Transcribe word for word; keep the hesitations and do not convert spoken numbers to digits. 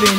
living.